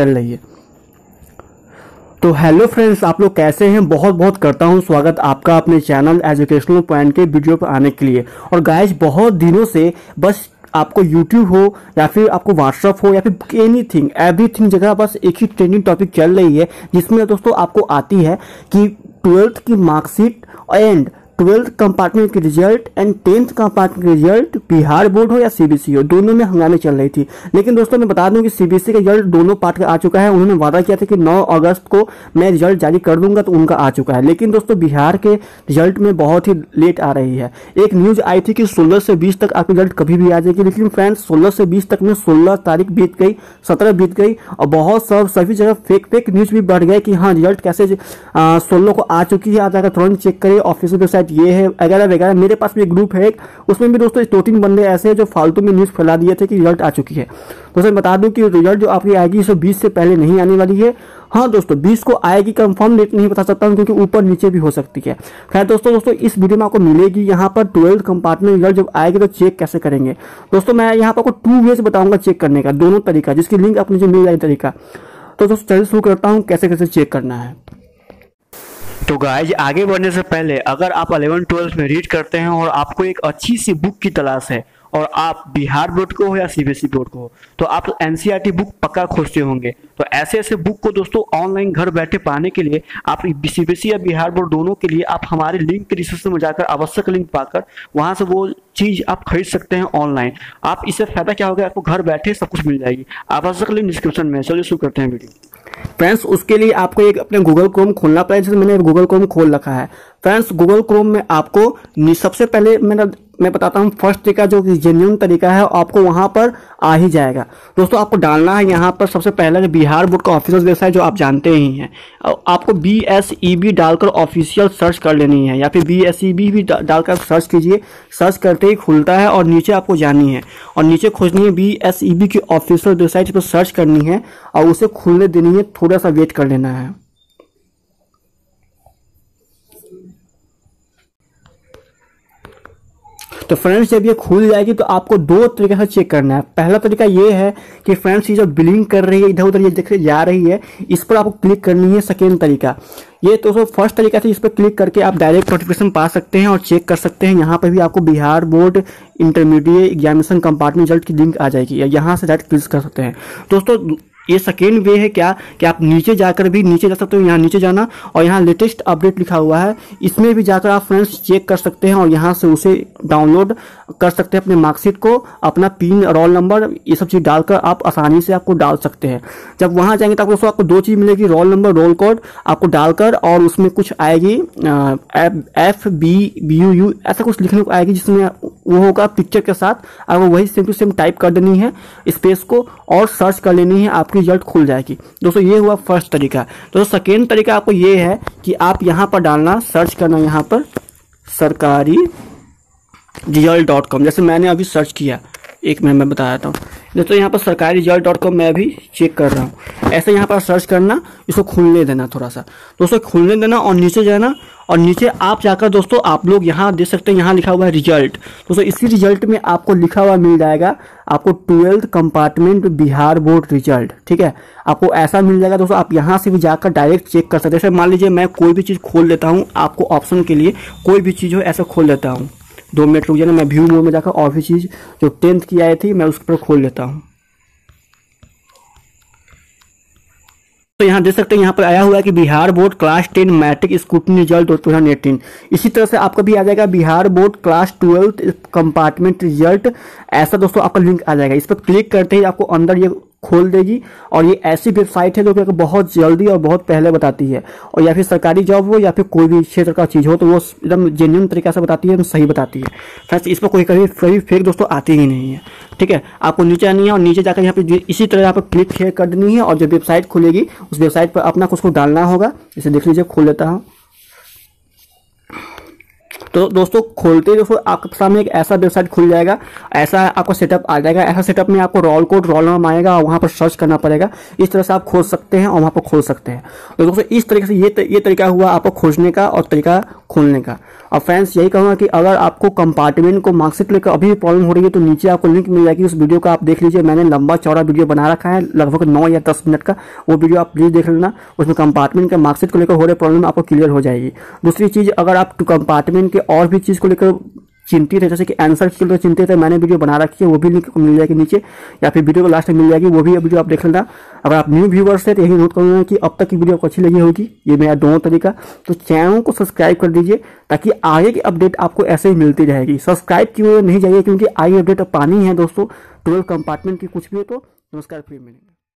चल रही है। तो हेलो फ्रेंड्स, आप लोग कैसे हैं? बहुत बहुत करता हूं स्वागत आपका अपने चैनल एजुकेशनल पॉइंट के वीडियो पर आने के लिए। और गाइस, बहुत दिनों से बस आपको यूट्यूब हो या फिर आपको व्हाट्सअप हो या फिर एनीथिंग एवरीथिंग जगह बस एक ही ट्रेंडिंग टॉपिक चल रही है, जिसमें दोस्तों आपको आती है कि ट्वेल्थ की मार्कशीट एंड ट्वेल्थ कंपार्टमेंट के रिजल्ट एंड टेंथ कंपार्टमेंट के रिजल्ट बिहार बोर्ड हो या सीबीएसई हो, दोनों में हंगामे चल रही थी। लेकिन दोस्तों मैं बता दूं कि सीबीएसई का रिजल्ट दोनों पार्ट का आ चुका है। उन्होंने वादा किया था कि 9 अगस्त को मैं रिजल्ट जारी कर दूंगा, तो उनका आ चुका है। लेकिन दोस्तों बिहार के रिजल्ट में बहुत ही लेट आ रही है। एक न्यूज़ आई थी कि 16 से 20 तक आपकी रिजल्ट कभी भी आ जाएगी, लेकिन फ्रेंड्स 16 से 20 तक में 16 तारीख बीत गई, 17 बीत गई और बहुत सभी जगह फेक न्यूज़ भी बढ़ गए कि हाँ रिजल्ट कैसे 16 को आ चुकी है, आप जाकर तुरंत चेक करिए ऑफिशियल वेबसाइट ये है वगैरह वगैरह। मेरे पास भी एक ग्रुप है, उसमें भी दोस्तों 2-3 बंदे ऐसे हैं जो फालतू में न्यूज़ फैला दिए थे कि रिजल्ट आ चुकी है। दोस्तों बता दूं कि रिजल्ट जो आपकी आएगी 20 से पहले नहीं आने वाली है। हाँ दोस्तों 20 को आएगी, कंफर्म डेट नहीं बता सकता हूँ क्योंकि ऊपर नीचे भी हो सकती है। खैर दोस्तों इस वीडियो में आपको मिलेगी यहाँ पर ट्वेल्थ कंपार्टमेंट रिजल्ट जब आएगी तो चेक कैसे करेंगे। दोस्तों मैं यहाँ पर आपको 2 वेज बताऊंगा चेक करने का, दोनों तरीका जिसकी लिंक आपको मुझे मिल जाएगी तरीका। तो दोस्तों चलिए शुरू करता हूँ कैसे कैसे चेक करना है। तो गाइज आगे बढ़ने से पहले अगर आप 11-12 में रीड करते हैं और आपको एक अच्छी सी बुक की तलाश है और आप बिहार बोर्ड को हो या सीबीएसई बोर्ड को हो, तो आप एनसीईआरटी बुक पक्का खोजते होंगे। तो ऐसे बुक को दोस्तों ऑनलाइन घर बैठे पाने के लिए आप सीबीएसई या बिहार बोर्ड दोनों के लिए आप हमारे लिंक के डिस्क्रिप्शन में जाकर आवश्यक लिंक पाकर वहां से वो चीज़ आप खरीद सकते हैं ऑनलाइन। आप इससे फायदा क्या होगा, आपको घर बैठे सब कुछ मिल जाएगी। आवश्यक लिंक डिस्क्रिप्शन में। चलिए शुरू करते हैं वीडियो। फ्रेंड्स उसके लिए आपको एक अपने गूगल क्रोम खोलना पड़ेगा, जैसे मैंने गूगल क्रोम खोल रखा है। फ्रेंड्स गूगल क्रोम में आपको सबसे पहले मैं बताता हूँ फर्स्ट तरीका जो कि जेन्युइन तरीका है, आपको वहाँ पर आ ही जाएगा। दोस्तों आपको डालना है यहाँ पर सबसे पहले बिहार बोर्ड का ऑफिशियल वेबसाइट जो आप जानते ही हैं, आपको BSEB डालकर ऑफिशियल सर्च कर लेनी है या फिर BSEB भी डालकर सर्च कीजिए। सर्च करते ही खुलता है और नीचे आपको जानी है और नीचे खोजनी है BSEB की ऑफिशियल वेबसाइट पर सर्च करनी है और उसे खुलने देनी है, थोड़ा सा वेट कर लेना है। तो फ्रेंड्स जब ये खुल जाएगी तो आपको 2 तरीके से चेक करना है। पहला तरीका ये है कि फ्रेंड्स ये जो ब्लिंक कर रही है इधर उधर ये देखिए जा रही है, इस पर आपको क्लिक करनी है। सेकेंड तरीका ये तो फर्स्ट तरीका से इस पर क्लिक करके आप डायरेक्ट नोटिफिकेशन पा सकते हैं और चेक कर सकते हैं। यहाँ पर भी आपको Bihar board intermediate examination compartment result की लिंक आ जाएगी, यहाँ से डायरेक्ट क्लिक कर सकते हैं। दोस्तों ये सेकेंड वे है क्या कि आप नीचे जाकर भी नीचे जा सकते हो, यहाँ नीचे जाना और यहाँ लेटेस्ट अपडेट लिखा हुआ है, इसमें भी जाकर आप फ्रेंड्स चेक कर सकते हैं और यहाँ से उसे डाउनलोड कर सकते हैं अपने मार्कशीट को, अपना पिन रोल नंबर ये सब चीज़ डालकर आप आसानी से आपको डाल सकते हैं। जब वहाँ जाएंगे तो आपको 2 चीज़ मिलेगी, रोल नंबर रोल कोड आपको डालकर और उसमें कुछ आएगी FBUU ऐसा कुछ लिखने को आएगी, जिसमें वो होगा पिक्चर के साथ, आपको वही सेम टू सेम टाइप कर देनी है स्पेस को और सर्च कर लेनी है, आपकी रिजल्ट खुल जाएगी। दोस्तों ये हुआ फर्स्ट तरीका। दोस्तों सेकेंड तरीका आपको ये है कि आप यहाँ पर डालना सर्च करना यहाँ पर sarkari result.com, जैसे मैंने अभी सर्च किया, एक मैं बता देता हूँ। दोस्तों यहाँ पर sarkari result.com मैं अभी चेक कर रहा हूँ, ऐसे यहाँ पर सर्च करना, इसको खुलने देना थोड़ा सा दोस्तों, खुलने देना और नीचे जाना और नीचे आप जाकर दोस्तों आप लोग यहाँ देख सकते हैं, यहाँ लिखा हुआ है रिजल्ट। दोस्तों इसी रिजल्ट में आपको लिखा हुआ मिल जाएगा आपको 12th compartment Bihar board result, ठीक है, आपको ऐसा मिल जाएगा। दोस्तों आप यहाँ से भी जाकर डायरेक्ट चेक कर सकते हैं। जैसे मान लीजिए मैं कोई भी चीज़ खोल लेता हूँ, आपको ऑप्शन के लिए कोई भी चीज़ हो ऐसा खोल लेता हूँ, 2 मिनट रुक जाना, मैं व्यू मोड में जाकर और भी चीज़ जो 10th की आई थी मैं उस पर खोल लेता हूँ। तो यहाँ देख सकते हैं यहाँ पर आया हुआ है कि Bihar board class 10 matric scrutiny result 2018। इसी तरह से आपका भी आ जाएगा Bihar board class 12 compartment result, ऐसा दोस्तों आपका लिंक आ जाएगा। इस पर क्लिक करते ही आपको अंदर ये खोल देगी और ये ऐसी वेबसाइट है जो कि बहुत जल्दी और बहुत पहले बताती है, और या फिर सरकारी जॉब हो या फिर कोई भी क्षेत्र का चीज़ हो तो वो एकदम जेन्युइन तरीके से बताती है, एकदम सही बताती है। फ्रेंड्स इस पर कोई कभी फेक दोस्तों आती ही नहीं है, ठीक है। आपको नीचे आनी है और नीचे जाकर यहाँ पे इसी तरह यहाँ पर क्लिक कर देनी है और जो वेबसाइट खुलेगी उस वेबसाइट पर अपना कुछ को डालना होगा। इसे देख लीजिए खोल लेता हूँ। तो दोस्तों खोलते ही दोस्तों आपके सामने एक ऐसा वेबसाइट खुल जाएगा, ऐसा आपका सेटअप आ जाएगा। ऐसा सेटअप में आपको रोल कोड रोल नंबर आएगा और वहाँ पर सर्च करना पड़ेगा। इस तरह से आप खोज सकते हैं और वहाँ पर खोल सकते हैं। तो दोस्तों इस तरीके से ये तरीका हुआ आपको खोजने का और तरीका खोलने का। अब फ्रेंड्स यही कहूँगा कि अगर आपको कंपार्टमेंट को मार्क्सिट को लेकर अभी भी प्रॉब्लम हो रही है तो नीचे आपको लिंक मिल जाएगी, उस वीडियो का आप देख लीजिए। मैंने लंबा चौड़ा वीडियो बना रखा है लगभग 9 या 10 मिनट का, वो वीडियो आप प्लीज देख लेना। उसमें कंपार्टमेंट के मार्क्सिट को लेकर हो रही प्रॉब्लम आपको क्लियर हो जाएगी। दूसरी चीज़, अगर आप कंपार्टमेंट के और भी चीज़ को लेकर चिंतित है, जैसे कि आंसर के लिए चिंतित है, मैंने वीडियो बना रखी है, वो भी लिंक मिल जाएगी नीचे, या फिर वीडियो को लास्ट में मिल जाएगी, वो भी वीडियो आप देख लेना। अगर आप न्यू व्यूवर्स हैं तो यही नोट करूँगा कि अब तक की वीडियो आपको अच्छी लगी होगी, ये मेरा दोनों तरीका, तो चैनल को सब्सक्राइब कर दीजिए ताकि आगे की अपडेट आपको ऐसे ही मिलती रहेगी। सब्सक्राइब किए नहीं जाइए क्योंकि आगे अपडेट पानी है दोस्तों, 12 कंपार्टमेंट की कुछ भी हो। तो नमस्कार, फिर मिलेंगे।